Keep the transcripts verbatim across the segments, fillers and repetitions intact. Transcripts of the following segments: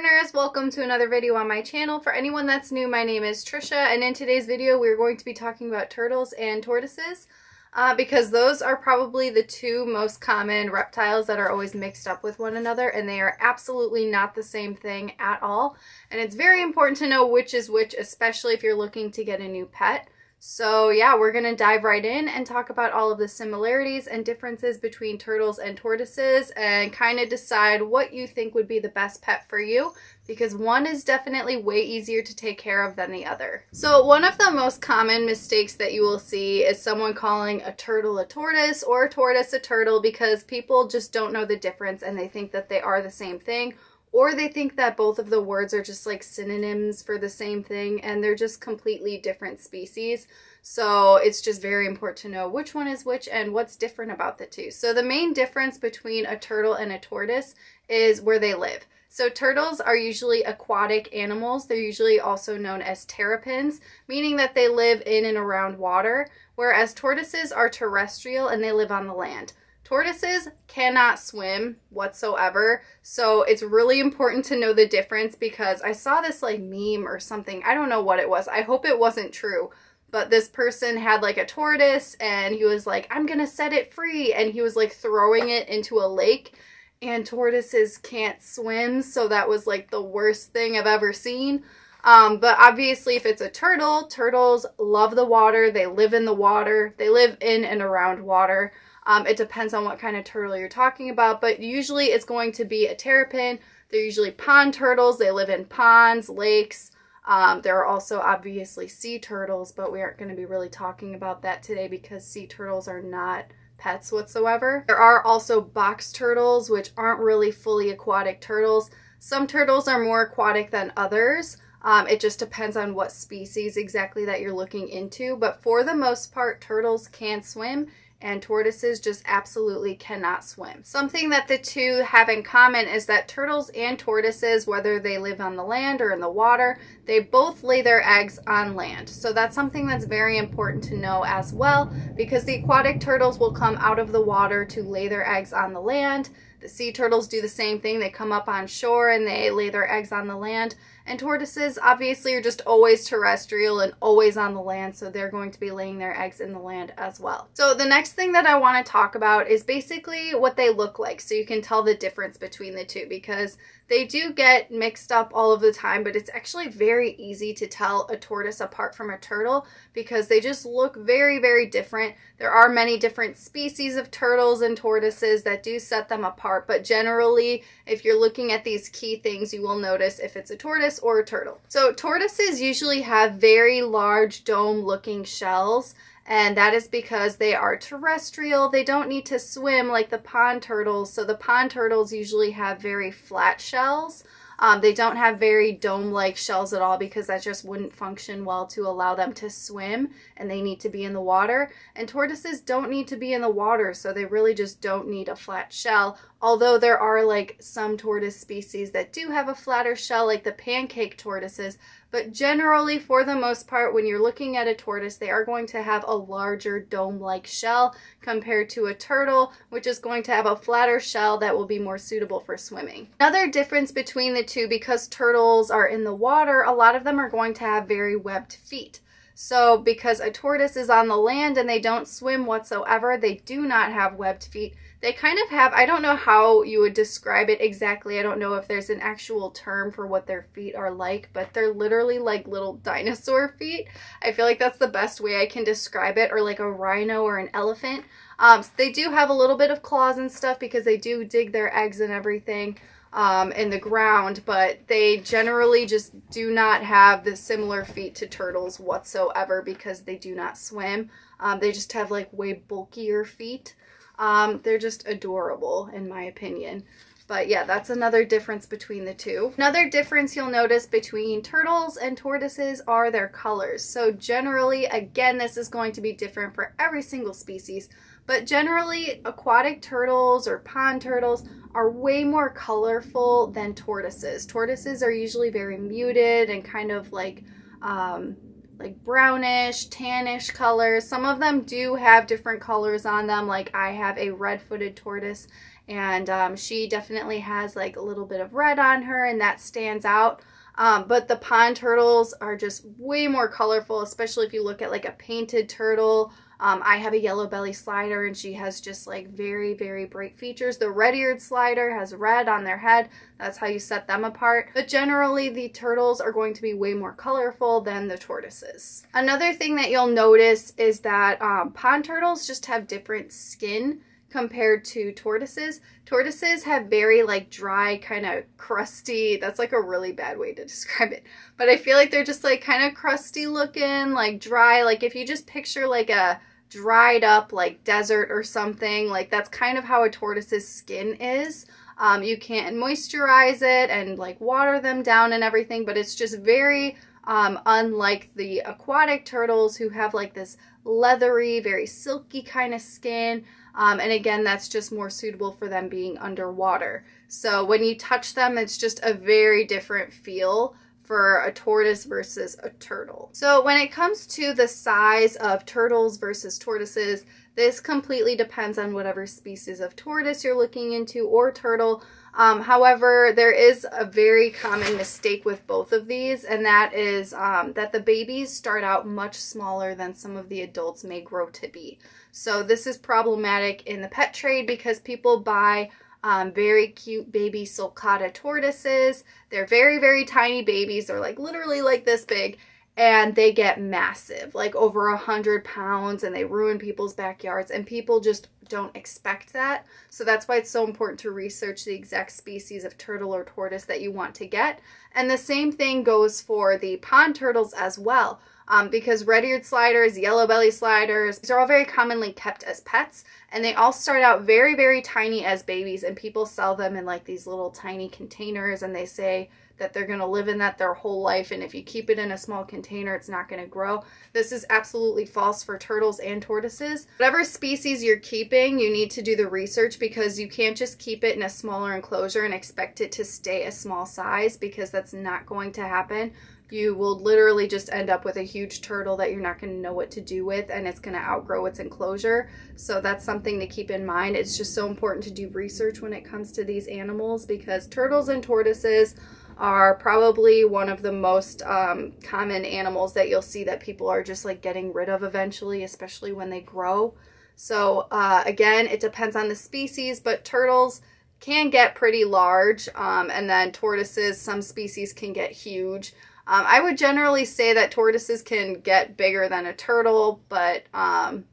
gardeners, welcome to another video on my channel. For anyone that's new, my name is Trisha, and in today's video we're going to be talking about turtles and tortoises uh, because those are probably the two most common reptiles that are always mixed up with one another, and they are absolutely not the same thing at all. And it's very important to know which is which, especially if you're looking to get a new pet. So yeah, we're gonna dive right in and talk about all of the similarities and differences between turtles and tortoises and kind of decide what you think would be the best pet for you, because one is definitely way easier to take care of than the other. So one of the most common mistakes that you will see is someone calling a turtle a tortoise or a tortoise a turtle, because people just don't know the difference and they think that they are the same thing, or they think that both of the words are just like synonyms for the same thing, and they're just completely different species. So it's just very important to know which one is which and what's different about the two. So the main difference between a turtle and a tortoise is where they live. So turtles are usually aquatic animals. They're usually also known as terrapins, meaning that they live in and around water, whereas tortoises are terrestrial and they live on the land. Tortoises cannot swim whatsoever, so it's really important to know the difference, because I saw this like meme or something. I don't know what it was. I hope it wasn't true, but this person had like a tortoise and he was like, I'm gonna set it free, and he was like throwing it into a lake, and tortoises can't swim, so that was like the worst thing I've ever seen. Um, but obviously if it's a turtle, turtles love the water. They live in the water. They live in and around water. Um, it depends on what kind of turtle you're talking about, but usually it's going to be a terrapin. They're usually pond turtles. They live in ponds, lakes. Um, there are also obviously sea turtles, but we aren't going to be really talking about that today because sea turtles are not pets whatsoever. There are also box turtles, which aren't really fully aquatic turtles. Some turtles are more aquatic than others. Um, it just depends on what species exactly that you're looking into, but for the most part, turtles can swim and tortoises just absolutely cannot swim. Something that the two have in common is that turtles and tortoises, whether they live on the land or in the water, they both lay their eggs on land. So that's something that's very important to know as well, because the aquatic turtles will come out of the water to lay their eggs on the land. The sea turtles do the same thing. They come up on shore and they lay their eggs on the land. And tortoises obviously are just always terrestrial and always on the land, so they're going to be laying their eggs in the land as well. So the next thing that I want to talk about is basically what they look like, so you can tell the difference between the two, because they do get mixed up all of the time, but it's actually very easy to tell a tortoise apart from a turtle because they just look very, very different. There are many different species of turtles and tortoises that do set them apart. But generally, if you're looking at these key things, you will notice if it's a tortoise or a turtle. So tortoises usually have very large dome-looking shells, and that is because they are terrestrial. They don't need to swim like the pond turtles. So the pond turtles usually have very flat shells. Um, they don't have very dome-like shells at all because that just wouldn't function well to allow them to swim, and they need to be in the water. And tortoises don't need to be in the water, so they really just don't need a flat shell. Although there are like some tortoise species that do have a flatter shell, like the pancake tortoises. But generally, for the most part, when you're looking at a tortoise, they are going to have a larger dome-like shell compared to a turtle, which is going to have a flatter shell that will be more suitable for swimming. Another difference between the two, because turtles are in the water, a lot of them are going to have very webbed feet. So because a tortoise is on the land and they don't swim whatsoever, they do not have webbed feet. They kind of have, I don't know how you would describe it exactly. I don't know if there's an actual term for what their feet are like, but they're literally like little dinosaur feet. I feel like that's the best way I can describe it, or like a rhino or an elephant. Um, so they do have a little bit of claws and stuff because they do dig their eggs and everything. Um, in the ground, but they generally just do not have the similar feet to turtles whatsoever because they do not swim. Um, they just have like way bulkier feet. Um, they're just adorable in my opinion. But yeah, that's another difference between the two. Another difference you'll notice between turtles and tortoises are their colors. So generally, again, this is going to be different for every single species, but generally aquatic turtles or pond turtles are way more colorful than tortoises. Tortoises are usually very muted and kind of like um, like brownish, tannish colors. Some of them do have different colors on them. Like I have a red-footed tortoise, and um, she definitely has like a little bit of red on her, and that stands out. Um, but the pond turtles are just way more colorful, especially if you look at like a painted turtle. Um, I have a yellow belly slider, and she has just like very, very bright features. The red-eared slider has red on their head. That's how you set them apart. But generally, the turtles are going to be way more colorful than the tortoises. Another thing that you'll notice is that um, pond turtles just have different skin compared to tortoises. Tortoises have very like dry, kind of crusty, that's like a really bad way to describe it, but I feel like they're just like kind of crusty looking, like dry, like if you just picture like a dried up like desert or something, like that's kind of how a tortoise's skin is. Um, you can't moisturize it and like water them down and everything, but it's just very Um, unlike the aquatic turtles, who have like this leathery, very silky kind of skin. Um, and again, that's just more suitable for them being underwater. So when you touch them, it's just a very different feel for a tortoise versus a turtle. So when it comes to the size of turtles versus tortoises, this completely depends on whatever species of tortoise you're looking into, or turtle. Um, however, there is a very common mistake with both of these, and that is um, that the babies start out much smaller than some of the adults may grow to be. So this is problematic in the pet trade because people buy um, very cute baby sulcata tortoises. They're very, very tiny babies. They're like literally like this big, and they get massive, like over a hundred pounds, and they ruin people's backyards, and people just don't expect that. So that's why it's so important to research the exact species of turtle or tortoise that you want to get. And the same thing goes for the pond turtles as well, um, because red-eared sliders, yellow belly sliders, these are all very commonly kept as pets, and they all start out very, very tiny as babies, and people sell them in like these little tiny containers, and they say that they're going to live in that their whole life, and if you keep it in a small container, it's not going to grow. This is absolutely false for turtles and tortoises. Whatever species you're keeping, you need to do the research, because you can't just keep it in a smaller enclosure and expect it to stay a small size, because that's not going to happen. You will literally just end up with a huge turtle that you're not going to know what to do with, and it's going to outgrow its enclosure. So that's something to keep in mind. It's just so important to do research when it comes to these animals, because turtles and tortoises are probably one of the most um, common animals that you'll see that people are just like getting rid of eventually, especially when they grow. So uh, again, it depends on the species, but turtles can get pretty large, um, and then tortoises, some species can get huge. Um, I would generally say that tortoises can get bigger than a turtle, but um,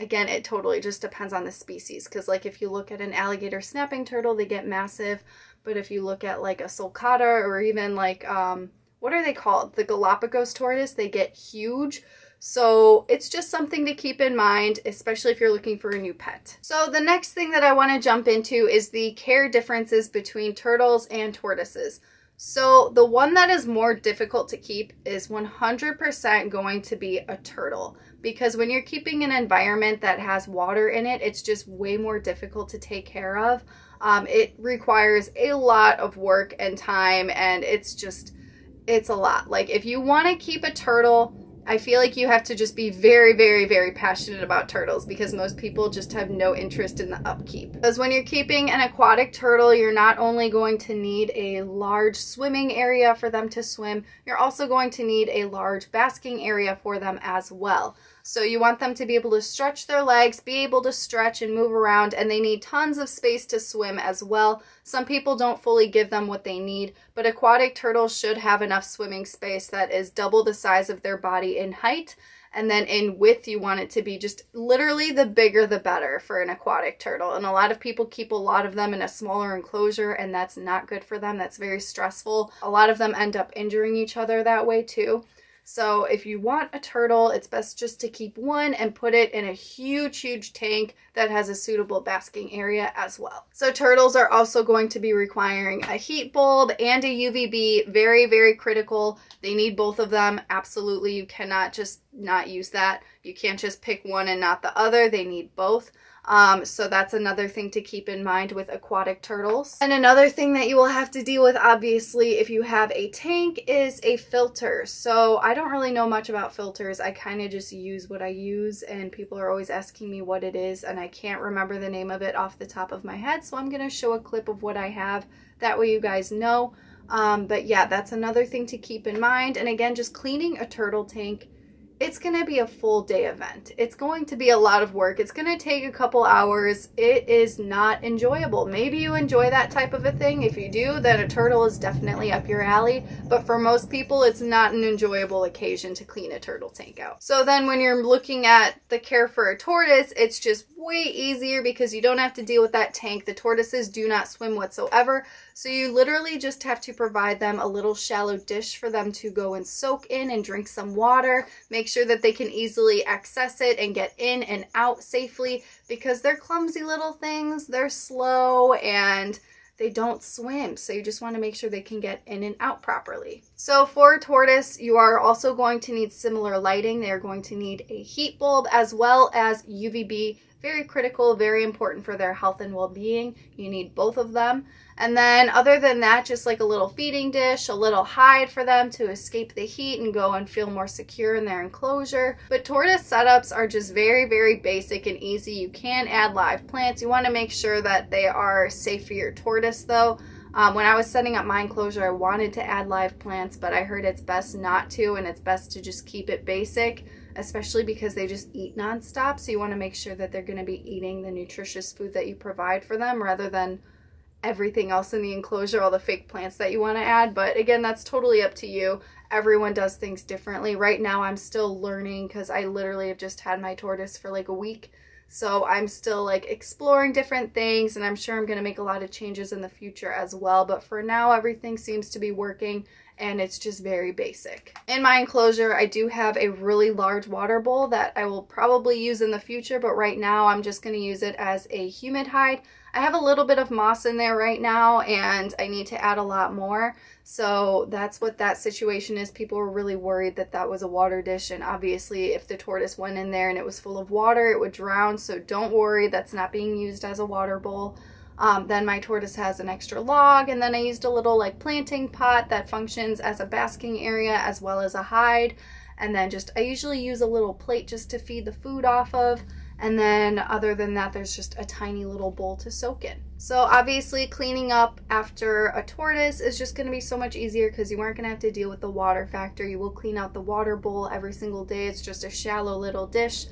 again, it totally just depends on the species, because like if you look at an alligator snapping turtle, they get massive. But if you look at like a sulcata, or even like, um, what are they called? The Galapagos tortoise, they get huge. So it's just something to keep in mind, especially if you're looking for a new pet. So the next thing that I want to jump into is the care differences between turtles and tortoises. So the one that is more difficult to keep is one hundred percent going to be a turtle, because when you're keeping an environment that has water in it, it's just way more difficult to take care of. Um, it requires a lot of work and time, and it's just, it's a lot. Like if you want to keep a turtle, I feel like you have to just be very, very, very passionate about turtles, because most people just have no interest in the upkeep. Because when you're keeping an aquatic turtle, you're not only going to need a large swimming area for them to swim, you're also going to need a large basking area for them as well. So you want them to be able to stretch their legs, be able to stretch and move around, and they need tons of space to swim as well. Some people don't fully give them what they need, but aquatic turtles should have enough swimming space that is double the size of their body in height. And then in width, you want it to be just literally the bigger the better for an aquatic turtle. And a lot of people keep a lot of them in a smaller enclosure, and that's not good for them. That's very stressful. A lot of them end up injuring each other that way too. So if you want a turtle, it's best just to keep one and put it in a huge, huge tank that has a suitable basking area as well. So turtles are also going to be requiring a heat bulb and a U V B. Very, very critical. They need both of them. Absolutely. You cannot just not use that. You can't just pick one and not the other. They need both. Um, so that's another thing to keep in mind with aquatic turtles. And another thing that you will have to deal with, obviously, if you have a tank is a filter. So I don't really know much about filters. I kind of just use what I use, and people are always asking me what it is, and I can't remember the name of it off the top of my head. So I'm going to show a clip of what I have. That way you guys know. Um, but yeah, that's another thing to keep in mind. And again, just cleaning a turtle tank, it's going to be a full day event. It's going to be a lot of work. It's going to take a couple hours. It is not enjoyable. Maybe you enjoy that type of a thing. If you do, then a turtle is definitely up your alley. But for most people, it's not an enjoyable occasion to clean a turtle tank out. So then when you're looking at the care for a tortoise, it's just way easier because you don't have to deal with that tank. The tortoises do not swim whatsoever. So you literally just have to provide them a little shallow dish for them to go and soak in and drink some water. Make sure that they can easily access it and get in and out safely, because they're clumsy little things, they're slow, and they don't swim. So you just want to make sure they can get in and out properly. So for a tortoise, you are also going to need similar lighting. They are going to need a heat bulb as well as U V B. Very critical, very important for their health and well-being. You need both of them. And then other than that, just like a little feeding dish, a little hide for them to escape the heat and go and feel more secure in their enclosure. But tortoise setups are just very, very basic and easy. You can add live plants. You want to make sure that they are safe for your tortoise though. Um, when I was setting up my enclosure, I wanted to add live plants, but I heard it's best not to, and it's best to just keep it basic, especially because they just eat nonstop. So you want to make sure that they're going to be eating the nutritious food that you provide for them rather than everything else in the enclosure, all the fake plants that you want to add. But again, that's totally up to you. Everyone does things differently. Right now, I'm still learning because I literally have just had my tortoise for like a week. So I'm still like exploring different things, and I'm sure I'm going to make a lot of changes in the future as well. But for now, everything seems to be working, and it's just very basic. In my enclosure, I do have a really large water bowl that I will probably use in the future, but right now I'm just going to use it as a humid hide. I have a little bit of moss in there right now, and I need to add a lot more. So that's what that situation is. People were really worried that that was a water dish, and obviously if the tortoise went in there and it was full of water, it would drown. So don't worry, that's not being used as a water bowl. Um, then my tortoise has an extra log, and then I used a little like planting pot that functions as a basking area as well as a hide. And then just I usually use a little plate just to feed the food off of. And then other than that, there's just a tiny little bowl to soak in. So obviously cleaning up after a tortoise is just going to be so much easier because you aren't going to have to deal with the water factor. You will clean out the water bowl every single day. It's just a shallow little dish.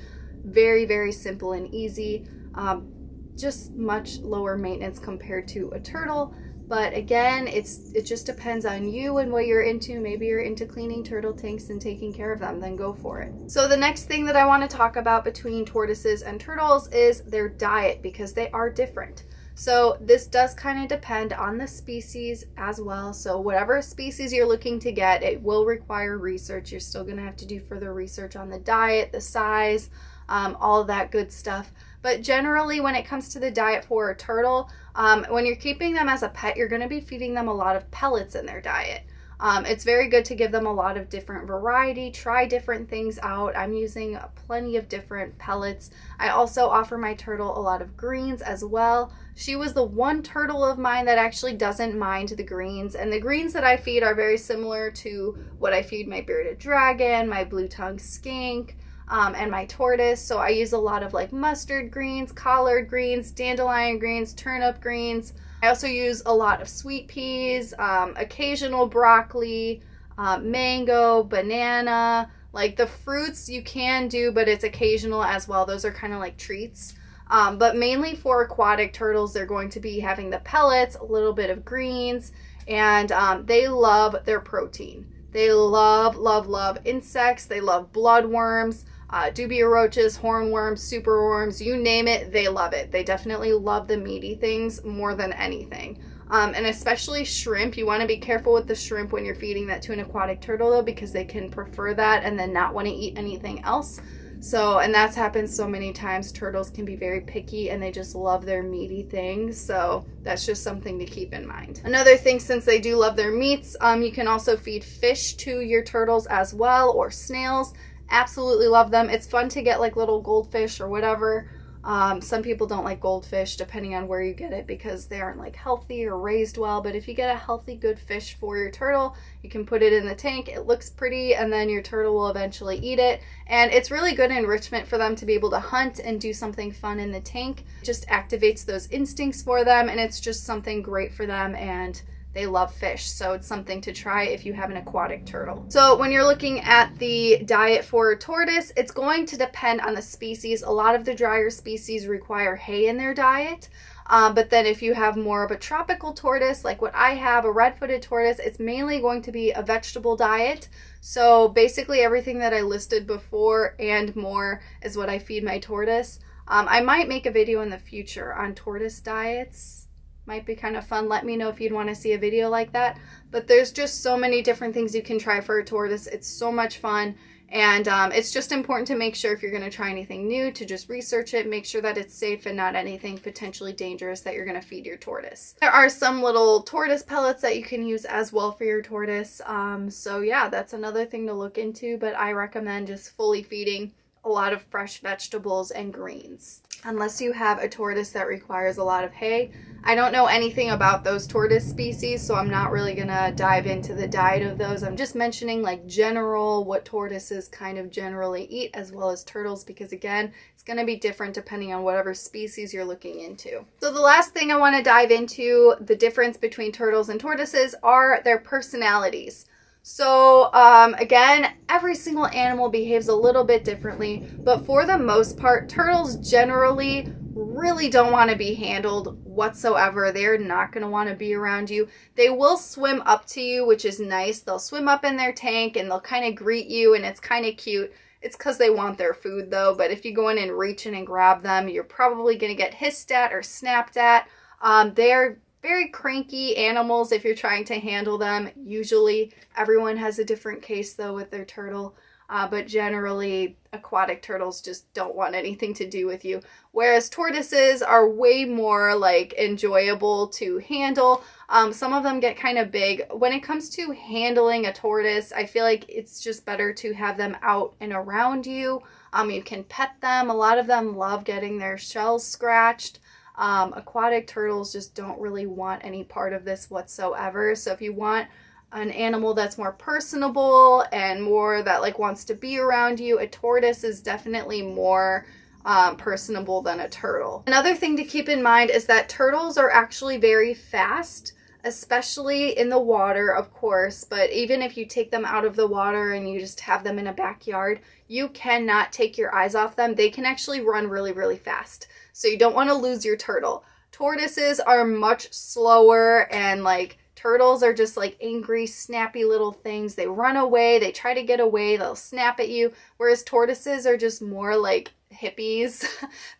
Very, very simple and easy. Um, just much lower maintenance compared to a turtle. But again, it's it just depends on you and what you're into. Maybe you're into cleaning turtle tanks and taking care of them, then go for it. So the next thing that I want to talk about between tortoises and turtles is their diet, because they are different. So this does kind of depend on the species as well. So whatever species you're looking to get, it will require research. You're still going to have to do further research on the diet, the size, um, all that good stuff. But generally, when it comes to the diet for a turtle, um, when you're keeping them as a pet, you're going to be feeding them a lot of pellets in their diet. Um, it's very good to give them a lot of different variety, try different things out. I'm using plenty of different pellets. I also offer my turtle a lot of greens as well. She was the one turtle of mine that actually doesn't mind the greens, and the greens that I feed are very similar to what I feed my bearded dragon, my blue-tongued skink, Um, and my tortoise. So I use a lot of like mustard greens, collard greens, dandelion greens, turnip greens. I also use a lot of sweet peas, um, occasional broccoli, uh, mango, banana. Like the fruits you can do, but it's occasional as well. Those are kind of like treats. Um, but mainly for aquatic turtles, they're going to be having the pellets, a little bit of greens, and um, they love their protein. They love, love, love insects. They love bloodworms. Uh, dubia roaches, hornworms, superworms, you name it, they love it. They definitely love the meaty things more than anything. Um, and especially shrimp. You want to be careful with the shrimp when you're feeding that to an aquatic turtle though, because they can prefer that and then not want to eat anything else. So, and that's happened so many times. Turtles can be very picky and they just love their meaty things. So that's just something to keep in mind. Another thing, since they do love their meats, um, you can also feed fish to your turtles as well, or snails. Absolutely love them. It's fun to get like little goldfish or whatever Um, some people don't like goldfish, depending on where you get it, because they aren't like healthy or raised well. But if you get a healthy, good fish for your turtle, you can put it in the tank. It looks pretty, and then your turtle will eventually eat it. And it's really good enrichment for them to be able to hunt and do something fun in the tank. It just activates those instincts for them, and it's just something great for them, and they love fish, so it's something to try if you have an aquatic turtle. So when you're looking at the diet for a tortoise, it's going to depend on the species. A lot of the drier species require hay in their diet. Um, but then if you have more of a tropical tortoise, like what I have, a red-footed tortoise, it's mainly going to be a vegetable diet. So basically everything that I listed before and more is what I feed my tortoise. Um, I might make a video in the future on tortoise diets. Might be kind of fun. Let me know if you'd want to see a video like that. But there's just so many different things you can try for a tortoise. It's so much fun. And um, it's just important to make sure if you're going to try anything new to just research it, make sure that it's safe and not anything potentially dangerous that you're going to feed your tortoise. There are some little tortoise pellets that you can use as well for your tortoise. Um, so yeah, that's another thing to look into, but I recommend just fully feeding a lot of fresh vegetables and greens. Unless you have a tortoise that requires a lot of hay. I don't know anything about those tortoise species, so I'm not really gonna dive into the diet of those. I'm just mentioning like general what tortoises kind of generally eat, as well as turtles, because again, it's gonna be different depending on whatever species you're looking into. So the last thing I want to dive into, the difference between turtles and tortoises, are their personalities. So um, again, every single animal behaves a little bit differently, but for the most part, turtles generally really don't want to be handled whatsoever. They're not going to want to be around you. They will swim up to you, which is nice. They'll swim up in their tank and they'll kind of greet you, and it's kind of cute. It's because they want their food though, but if you go in and reach in and grab them, you're probably going to get hissed at or snapped at. Um, they're very cranky animals if you're trying to handle them. Usually everyone has a different case though with their turtle, uh, but generally aquatic turtles just don't want anything to do with you, whereas tortoises are way more like enjoyable to handle. Um, some of them get kind of big. When it comes to handling a tortoise, I feel like it's just better to have them out and around you. Um, you can pet them. A lot of them love getting their shells scratched. Um, aquatic turtles just don't really want any part of this whatsoever. So if you want an animal that's more personable and more that like wants to be around you, a tortoise is definitely more um, personable than a turtle. Another thing to keep in mind is that turtles are actually very fast, especially in the water, of course, but even if you take them out of the water and you just have them in a backyard, you cannot take your eyes off them. They can actually run really, really fast. So you don't want to lose your turtle. Tortoises are much slower, and like turtles are just like angry, snappy little things. They run away, they try to get away, they'll snap at you. Whereas tortoises are just more like hippies.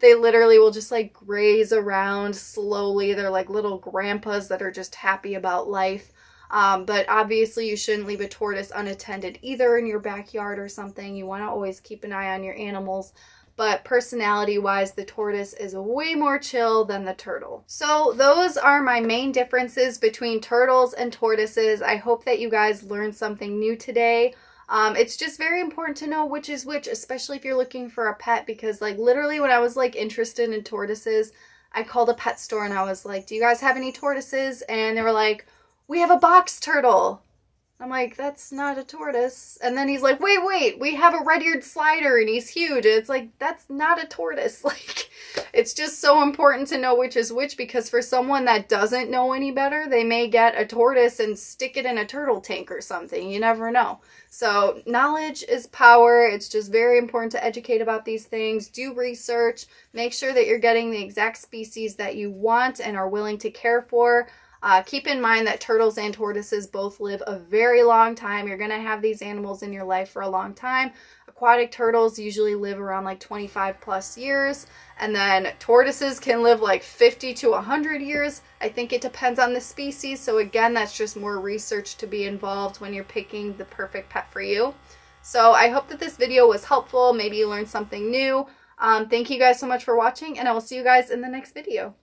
They literally will just like graze around slowly. They're like little grandpas that are just happy about life. Um, but obviously you shouldn't leave a tortoise unattended either in your backyard or something. You want to always keep an eye on your animals. But personality-wise, the tortoise is way more chill than the turtle. So those are my main differences between turtles and tortoises. I hope that you guys learned something new today. Um, it's just very important to know which is which, especially if you're looking for a pet, because like literally when I was like interested in tortoises, I called a pet store and I was like, do you guys have any tortoises? And they were like, we have a box turtle. I'm like, that's not a tortoise. And then he's like, wait, wait, we have a red-eared slider and he's huge. And it's like, that's not a tortoise. Like, it's just so important to know which is which, because for someone that doesn't know any better, they may get a tortoise and stick it in a turtle tank or something. You never know. So knowledge is power. It's just very important to educate about these things. Do research. Make sure that you're getting the exact species that you want and are willing to care for. Uh, keep in mind that turtles and tortoises both live a very long time. You're going to have these animals in your life for a long time. Aquatic turtles usually live around like twenty-five plus years, and then tortoises can live like fifty to one hundred years. I think it depends on the species. So again, that's just more research to be involved when you're picking the perfect pet for you. So I hope that this video was helpful. Maybe you learned something new. Um, thank you guys so much for watching, and I will see you guys in the next video.